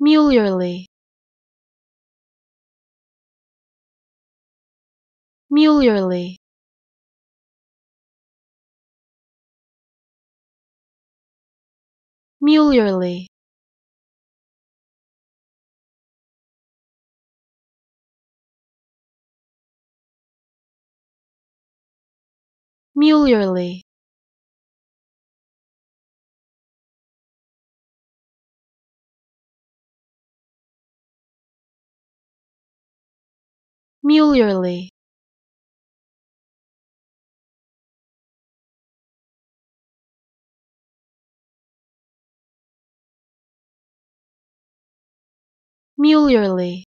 Mulierly, Mulierly, Mulierly, Mulierly, Mulierly, Mulierly.